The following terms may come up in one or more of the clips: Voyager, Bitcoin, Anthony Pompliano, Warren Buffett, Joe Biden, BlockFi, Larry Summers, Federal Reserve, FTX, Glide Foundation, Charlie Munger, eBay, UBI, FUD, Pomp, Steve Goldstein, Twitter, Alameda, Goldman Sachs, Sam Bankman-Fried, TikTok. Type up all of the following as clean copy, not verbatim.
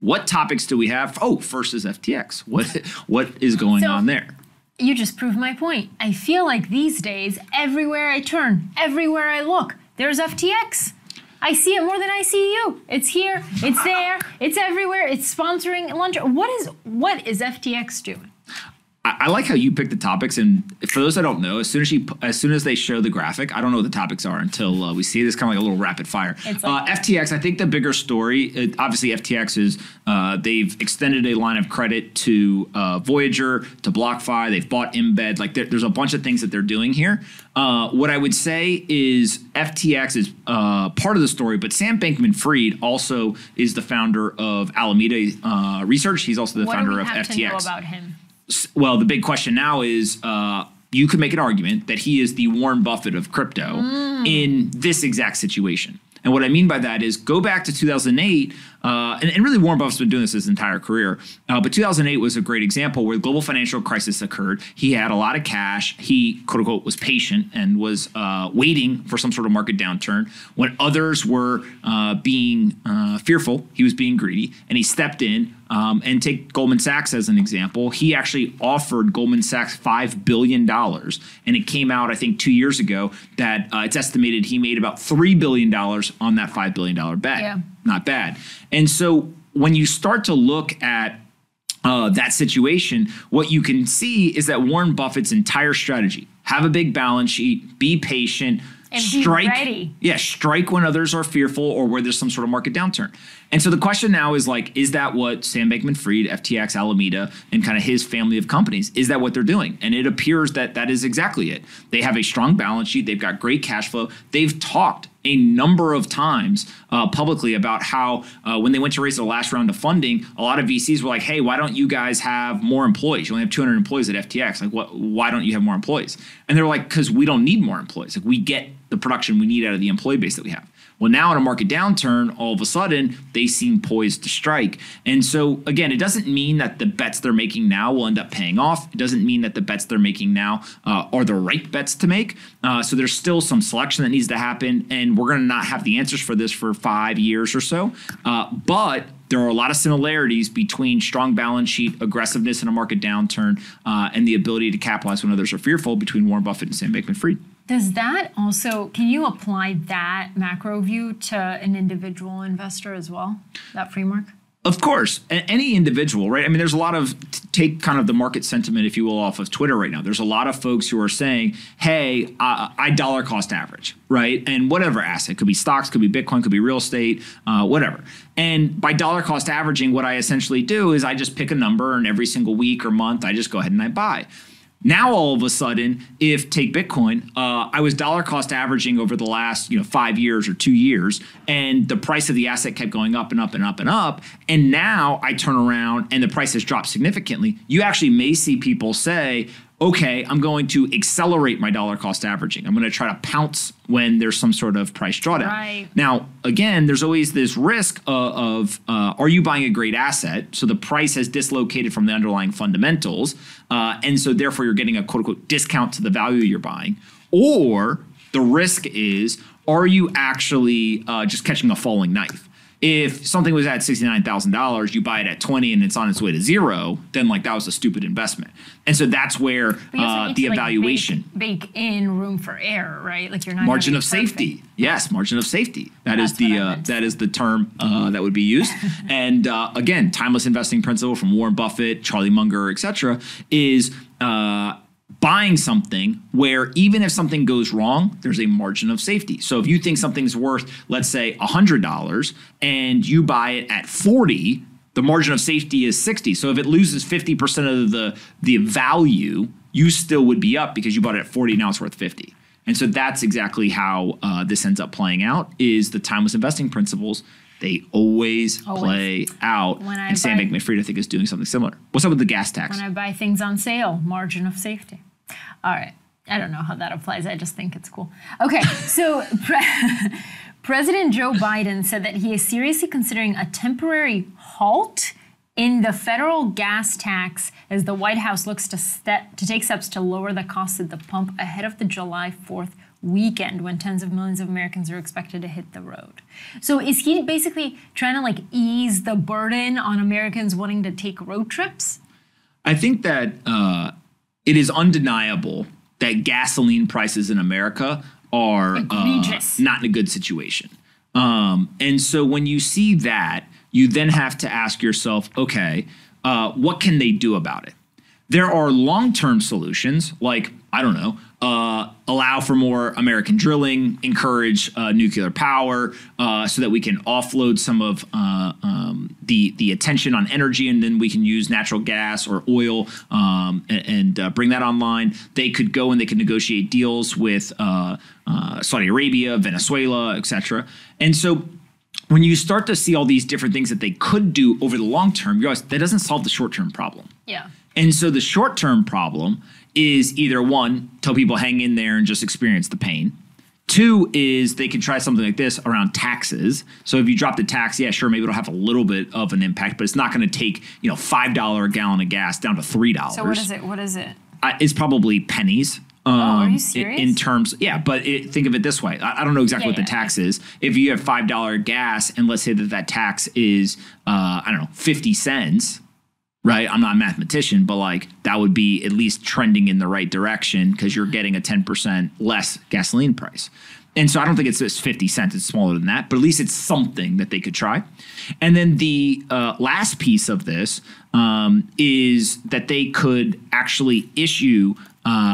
What topics do we have? Oh, first is FTX. What is going on there? You just proved my point. I feel like these days, everywhere I turn, everywhere I look, there's FTX. I see it more than I see you. It's here, it's there, it's everywhere. It's sponsoring lunch. What is FTX doing? I like how you pick the topics, and for those that don't know, as soon as they show the graphic, I don't know what the topics are until we see this, kind of like a little rapid fire. FTX, I think the bigger story, obviously FTX is they've extended a line of credit to Voyager, to BlockFi, they've bought Embed, like there's a bunch of things that they're doing here. What I would say is FTX is part of the story, but Sam Bankman-Fried also is the founder of Alameda Research. He's also the founder of FTX. What do we have to know about him? Well, the big question now is you could make an argument that he is the Warren Buffett of crypto in this exact situation. And what I mean by that is go back to 2008, and really Warren Buffett's been doing this his entire career, but 2008 was a great example where the global financial crisis occurred. He had a lot of cash. He, quote unquote, was patient and was waiting for some sort of market downturn. When others were being fearful, he was being greedy, and he stepped in. And take Goldman Sachs as an example. He actually offered Goldman Sachs $5 billion. And it came out, I think, 2 years ago that it's estimated he made about $3 billion on that $5 billion bet. Yeah. Not bad. And so when you start to look at that situation, what you can see is that Warren Buffett's entire strategy, have a big balance sheet, be patient, and strike, be ready. Yeah, strike when others are fearful or where there's some sort of market downturn. And so the question now is like, is that what Sam Bankman-Fried, FTX, Alameda, and kind of his family of companies, is that what they're doing? And it appears that that is exactly it. They have a strong balance sheet. They've got great cash flow. They've talked a number of times publicly about how when they went to raise the last round of funding, a lot of VCs were like, hey, why don't you guys have more employees? You only have 200 employees at FTX. Like, why don't you have more employees? And they're like, because we don't need more employees. Like, we get the production we need out of the employee base that we have. Well, now in a market downturn, all of a sudden, they seem poised to strike. And so, again, it doesn't mean that the bets they're making now will end up paying off. It doesn't mean that the bets they're making now are the right bets to make. So there's still some selection that needs to happen, and we're going to not have the answers for this for 5 years or so. But there are a lot of similarities between strong balance sheet, aggressiveness in a market downturn, and the ability to capitalize when others are fearful between Warren Buffett and Sam Bankman-Fried. Does that also, can you apply that macro view to an individual investor as well, that framework? Of course, any individual, right? I mean, there's a lot of, take kind of the market sentiment, if you will, off of Twitter right now. There's a lot of folks who are saying, hey, I dollar cost average, right? And whatever asset, could be stocks, could be Bitcoin, could be real estate, whatever. And by dollar cost averaging, what I essentially do is I just pick a number, and every single week or month, I just go ahead and I buy. Now, all of a sudden, if take Bitcoin, I was dollar cost averaging over the last 5 years or 2 years, and the price of the asset kept going up and up and up and up. And now I turn around and the price has dropped significantly. You actually may see people say, okay, I'm going to accelerate my dollar cost averaging. I'm going to try to pounce when there's some sort of price drawdown. Right. Now, again, there's always this risk of are you buying a great asset? So the price has dislocated from the underlying fundamentals. And so therefore you're getting a quote unquote discount to the value you're buying. Or the risk is, are you actually just catching a falling knife? If something was at $69,000, you buy it at 20 and it's on its way to zero, then like that was a stupid investment. And so that's where the evaluation. Bake in room for error, right? Like you're not margin of safety. Yes, margin of safety. That is the term that would be used. And again, timeless investing principle from Warren Buffett, Charlie Munger, et cetera, is buying something where even if something goes wrong, there's a margin of safety. So if you think something's worth, let's say $100 and you buy it at 40, the margin of safety is 60. So if it loses 50% of the value, you still would be up because you bought it at 40, now it's worth 50. And so that's exactly how this ends up playing out is the timeless investing principles. They always play out. And Sam Bankman-Fried, I think, is doing something similar. What's up with the gas tax? When I buy things on sale, margin of safety. All right. I don't know how that applies. I just think it's cool. Okay. So President Joe Biden said that he is seriously considering a temporary halt in the federal gas tax as the White House looks to take steps to lower the cost of the pump ahead of the July 4th weekend when tens of millions of Americans are expected to hit the road. So is he basically trying to like ease the burden on Americans wanting to take road trips? I think that it is undeniable that gasoline prices in America are not in a good situation. And so when you see that, you then have to ask yourself, okay, what can they do about it? There are long-term solutions like, I don't know, allow for more American drilling, encourage nuclear power so that we can offload some of the attention on energy, and then we can use natural gas or oil and bring that online. They could go and they can negotiate deals with Saudi Arabia, Venezuela, etc. And so when you start to see all these different things that they could do over the long term, you realize that doesn't solve the short-term problem. Yeah. And so the short-term problem is either one, tell people hang in there and just experience the pain. Two is they can try something like this around taxes. So if you drop the tax, yeah, sure, maybe it'll have a little bit of an impact, but it's not going to take, you know, $5 a gallon of gas down to $3. So what is it? What is it? It's probably pennies. Are you serious? In terms, yeah, but think of it this way. I don't know exactly what the tax is. If you have $5 gas, and let's say that that tax is, I don't know, 50 cents. Right. I'm not a mathematician, but like that would be at least trending in the right direction because you're getting a 10% less gasoline price. And so I don't think it's just 50 cents. It's smaller than that, but at least it's something that they could try. And then the last piece of this is that they could actually issue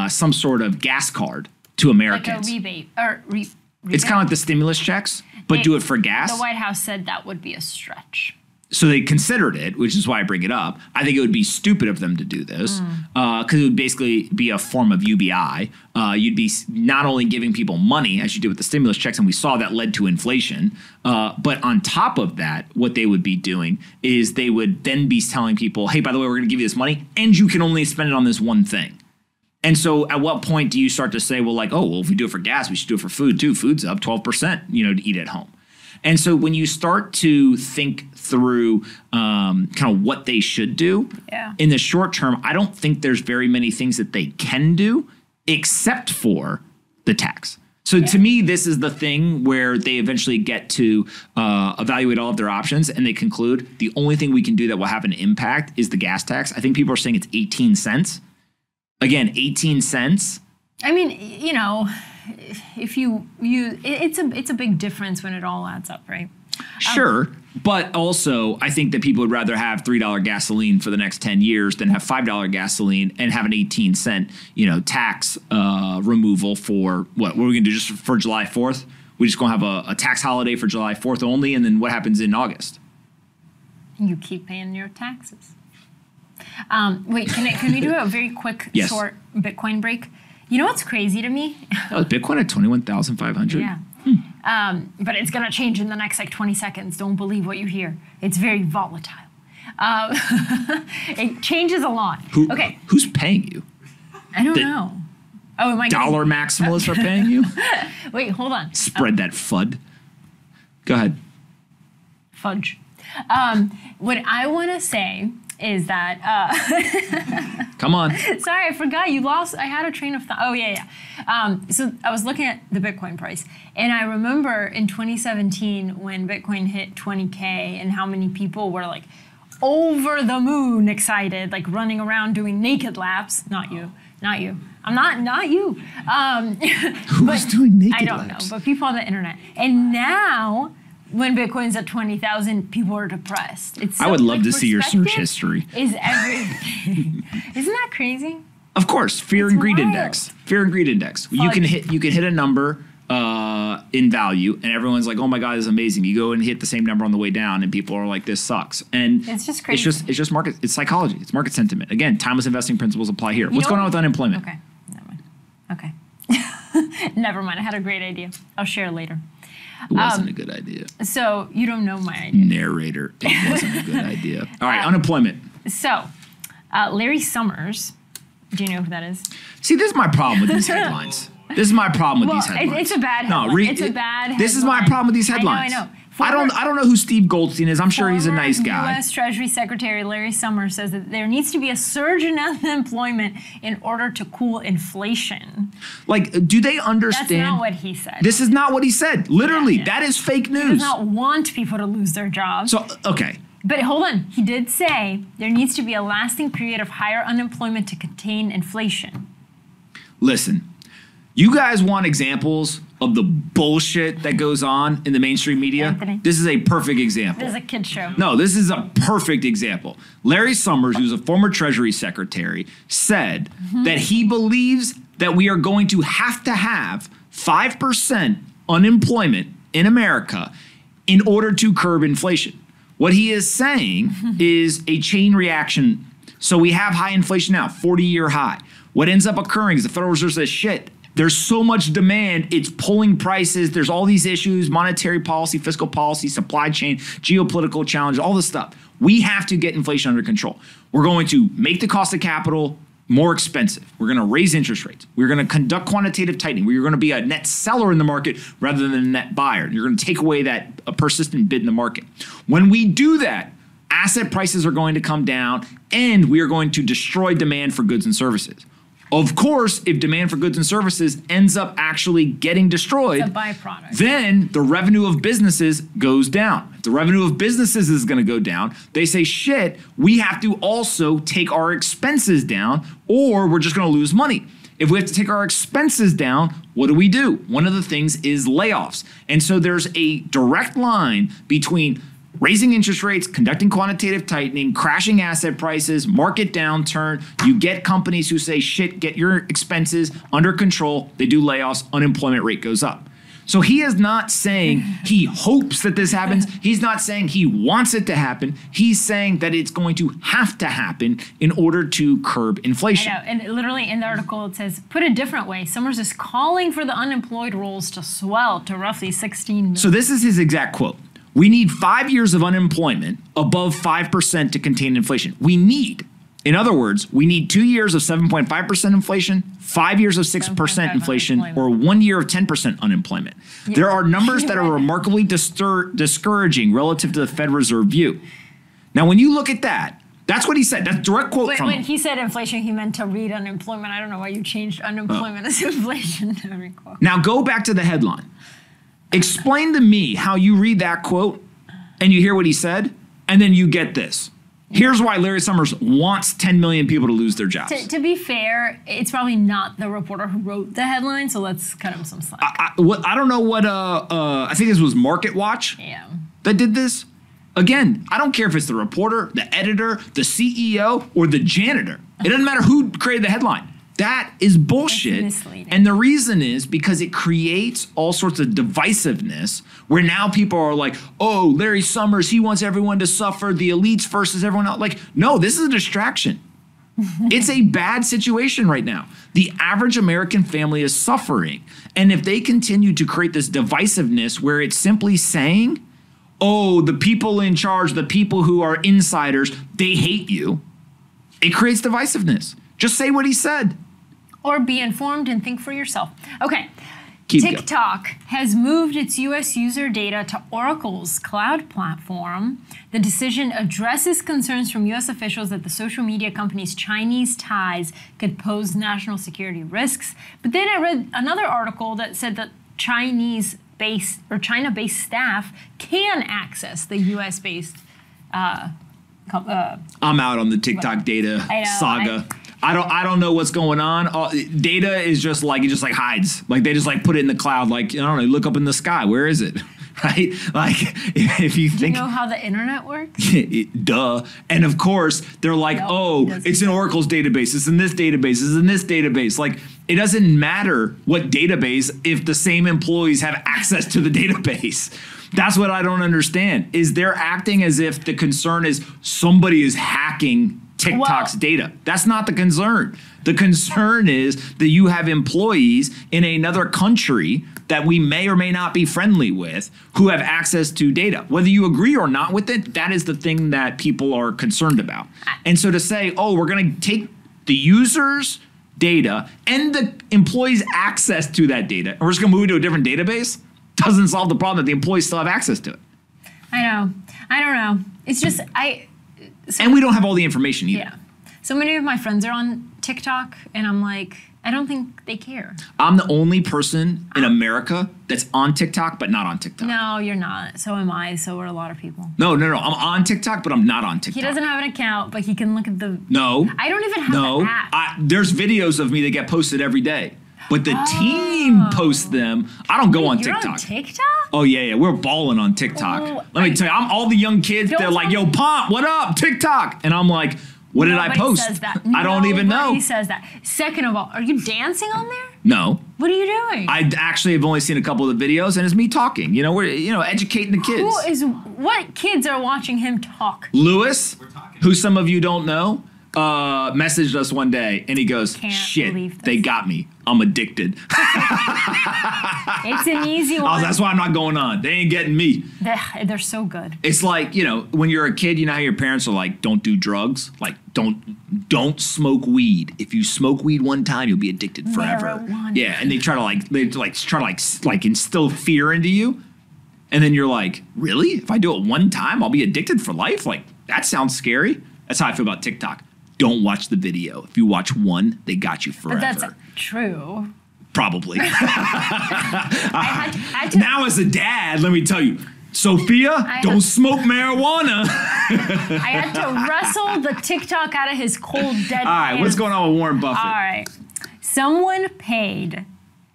some sort of gas card to Americans. Like a rebate or rebate. It's kind of like the stimulus checks, but do it for gas. The White House said that would be a stretch. So they considered it, which is why I bring it up. I think it would be stupid of them to do this because it would basically be a form of UBI. You'd be not only giving people money, as you did with the stimulus checks, and we saw that led to inflation, but on top of that, what they would be doing is they would then be telling people, hey, by the way, we're going to give you this money, and you can only spend it on this one thing. And so at what point do you start to say, well, like, oh, well, if we do it for gas, we should do it for food too. Food's up 12%, you know, to eat at home. And so when you start to think through kind of what they should do in the short term, I don't think there's very many things that they can do except for the tax. So to me, this is the thing where they eventually get to evaluate all of their options and they conclude the only thing we can do that will have an impact is the gas tax. I think people are saying it's 18 cents. Again, 18 cents. I mean, you know, if you it's a big difference when it all adds up, right? Sure. But also, I think that people would rather have $3 gasoline for the next 10 years than have $5 gasoline and have an 18-cent, you know, tax removal for what are we going to do just for July 4th? We're just going to have a tax holiday for July 4th only. And then what happens in August? You keep paying your taxes. Wait, can we do a very quick, short Bitcoin break? You know what's crazy to me? Oh, Bitcoin at 21,500? Yeah. But it's going to change in the next like 20 seconds. Don't believe what you hear. It's very volatile. It changes a lot. Okay. Who's paying you? I don't know. Oh, am I dollar maximalists are paying you? Wait, hold on. Spread that FUD. Go ahead. Fudge. What I want to say is that come on. Sorry, I forgot you lost. I had a train of thought. Oh, yeah. So I was looking at the Bitcoin price, and I remember in 2017 when Bitcoin hit 20K and how many people were like over the moon excited, like running around doing naked laps. Not you. I'm not you. Who was doing naked laps? I don't know, but people on the internet. And now, when Bitcoin's at 20,000, people are depressed. It's so I would love to see your search history. Is everything. Isn't that crazy? Of course, fear and greed index. Fear and greed index. Fudge. You can hit a number in value, and everyone's like, "Oh my God, this is amazing." You go and hit the same number on the way down, and people are like, "This sucks." And it's just crazy. It's just market. It's psychology. It's market sentiment. Again, timeless investing principles apply here. What's going on with unemployment? Okay, never mind. Okay, never mind. I had a great idea. I'll share later. It wasn't a good idea. So you don't know my idea. Narrator, it wasn't a good idea. All right, unemployment. So Larry Summers, do you know who that is? See, this is my problem with these headlines. This is my problem with these headlines. It's a bad headline. No, it's a bad headline. This is my problem with these headlines. I know. I don't know who Steve Goldstein is. I'm sure he's a nice guy. U.S. Treasury Secretary Larry Summers says that there needs to be a surge in unemployment in order to cool inflation. Like, do they understand? That's not what he said. This is not what he said. Literally, that is fake news. He does not want people to lose their jobs. So, okay. But hold on. He did say there needs to be a lasting period of higher unemployment to contain inflation. Listen, you guys want examples of the bullshit that goes on in the mainstream media? Anthony, this is a perfect example. This is a kid's show. No, this is a perfect example. Larry Summers, who's a former Treasury Secretary, said that he believes that we are going to have 5% unemployment in America in order to curb inflation. What he is saying is a chain reaction. So we have high inflation now, 40-year high. What ends up occurring is the Federal Reserve says, shit, there's so much demand, it's pulling prices, there's all these issues, monetary policy, fiscal policy, supply chain, geopolitical challenges, all this stuff. We have to get inflation under control. We're going to make the cost of capital more expensive. We're going to raise interest rates. We're going to conduct quantitative tightening. We're going to be a net seller in the market rather than a net buyer. You're going to take away that persistent bid in the market. When we do that, asset prices are going to come down and we are going to destroy demand for goods and services. Of course, if demand for goods and services ends up actually getting destroyed, it's a byproduct. Then the revenue of businesses goes down. If the revenue of businesses is going to go down, they say, shit, we have to also take our expenses down or we're just going to lose money. If we have to take our expenses down, what do? One of the things is layoffs. And so there's a direct line between raising interest rates, conducting quantitative tightening, crashing asset prices, market downturn. You get companies who say, shit, get your expenses under control. They do layoffs. Unemployment rate goes up. So he is not saying he hopes that this happens. He's not saying he wants it to happen. He's saying that it's going to happen in order to curb inflation. I know. And literally in the article, it says, put a different way, Summers is calling for the unemployed rolls to swell to roughly 16 million. So this is his exact quote. We need 5 years of unemployment above 5% to contain inflation. We need, in other words, we need 2 years of 7.5% inflation, 5 years of 6% inflation, or 1 year of 10% unemployment. Yeah. There are numbers that are remarkably discouraging relative to the Fed Reserve view. Now, when you look at that, that's what he said. That's a direct quote from him. When he said inflation, he meant to read unemployment. I don't know why you changed unemployment as inflation. Now, go back to the headline. Explain to me how you read that quote and you hear what he said and then you get this. Here's why Larry Summers wants 10 million people to lose their jobs. To be fair, it's probably not the reporter who wrote the headline, so let's cut him some slack. I don't know what, I think this was Market Watch that did this. Again, I don't care if it's the reporter, the editor, the CEO, or the janitor. It doesn't matter who created the headline. That is bullshit. And the reason is because it creates all sorts of divisiveness where now people are like, oh, Larry Summers, he wants everyone to suffer, the elites versus everyone else. Like, no, this is a distraction. It's a bad situation right now. The average American family is suffering. And if they continue to create this divisiveness where it's simply saying, oh, the people in charge, the people who are insiders, they hate you, it creates divisiveness. Just say what he said. Or be informed and think for yourself. Okay, TikTok has moved its U.S. user data to Oracle's cloud platform. The decision addresses concerns from U.S. officials that the social media company's Chinese ties could pose national security risks. But then I read another article that said that Chinese-based or China-based staff can access the U.S.-based. I'm out on the TikTok data saga. I don't know what's going on. Data is just like, it just like hides. Like they just like put it in the cloud. Like, I don't know, look up in the sky. Where is it? Right? Like if you think. Do you know how the internet works? Duh. And of course they're like, no, oh, it's in Oracle's database. It's in this database. It's in this database. Like it doesn't matter what database if the same employees have access to the database. That's what I don't understand is they're acting as if the concern is somebody is hacking TikTok's data. That's not the concern. The concern is that you have employees in another country that we may or may not be friendly with who have access to data. Whether you agree or not with it, that is the thing that people are concerned about. And so to say, oh, we're going to take the user's data and the employee's access to that data, and we're just going to move it to a different database, doesn't solve the problem that the employees still have access to it. I know. I don't know. It's just, and we don't have all the information either. Yeah. So many of my friends are on TikTok, and I'm like, I don't think they care. I'm the only person in America that's on TikTok, but not on TikTok. No, you're not. So am I. So are a lot of people. No, no, no. I'm on TikTok, but I'm not on TikTok. He doesn't have an account, but he can look at the... No. I don't even have an app. There's videos of me that get posted every day. But the team posts them. I don't go on TikTok. You're on TikTok? Oh, yeah, yeah. We're balling on TikTok. Oh, let me tell you, I'm all the young kids. They're like, yo, Pomp, what up? TikTok. And I'm like, what did I post? Says that. I don't even know. He says that. Second of all, are you dancing on there? No. What are you doing? I actually have only seen a couple of the videos, and it's me talking. You know, we're educating the kids. Who is, what kids are watching him talk? Lewis, who some of you don't know, messaged us one day, and he goes, shit, they got me. I'm addicted. It's an easy one. Oh, that's why I'm not going on. They ain't getting me. They're so good. It's like, you know, when you're a kid, you know how your parents are like, don't do drugs. Like, don't smoke weed. If you smoke weed one time, you'll be addicted forever. Marijuana. Yeah, and they try to instill fear into you. And then you're like, really? If I do it one time, I'll be addicted for life? Like, that sounds scary. That's how I feel about TikTok. Don't watch the video. If you watch one, they got you forever. But that's true. Probably. I had to now as a dad, let me tell you, Sophia, don't smoke marijuana. I had to wrestle the TikTok out of his cold, dead hands. All right, what's going on with Warren Buffett? All right. Someone paid,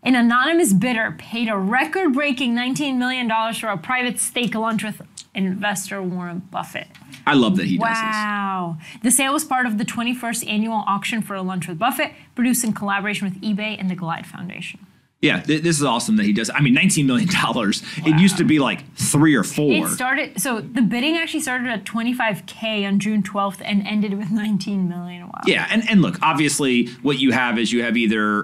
an anonymous bidder paid a record-breaking $19 million for a private stake lunch with investor Warren Buffett. I love that he does this. Wow. The sale was part of the 21st annual auction for a lunch with Buffett, produced in collaboration with eBay and the Glide Foundation. Yeah, this is awesome that he does. I mean, $19 million. Wow. It used to be like 3 or 4. It started, so the bidding actually started at $25K on June 12th and ended with $19 million. Wow. Yeah, and look, obviously what you have is you have either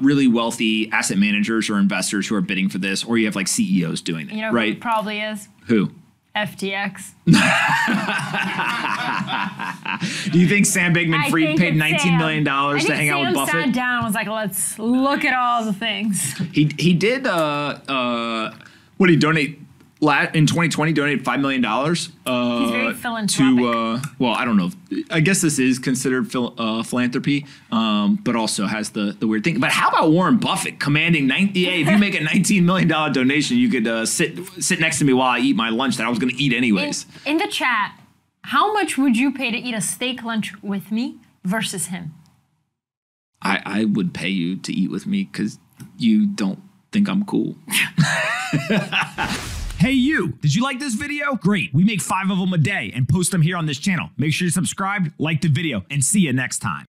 really wealthy asset managers or investors who are bidding for this, or you have like CEOs doing it, right? Who it probably is? Who? FTX. Do you think Sam Bankman-Fried paid $19 million to hang out with Buffett? Sam sat down and was like, let's look at all the things. He did, what did he donate? In 2020, donated $5 million he's very philanthropic. To, well, I don't know. I guess this is considered philanthropy, but also has the weird thing. But how about Warren Buffett commanding 90? Hey, if you make a $19 million donation, you could sit next to me while I eat my lunch that I was going to eat anyways. In the chat, how much would you pay to eat a steak lunch with me versus him? I would pay you to eat with me because you don't think I'm cool. Hey you, did you like this video? Great, we make 5 of them a day and post them here on this channel. Make sure you subscribe, like the video, and see you next time.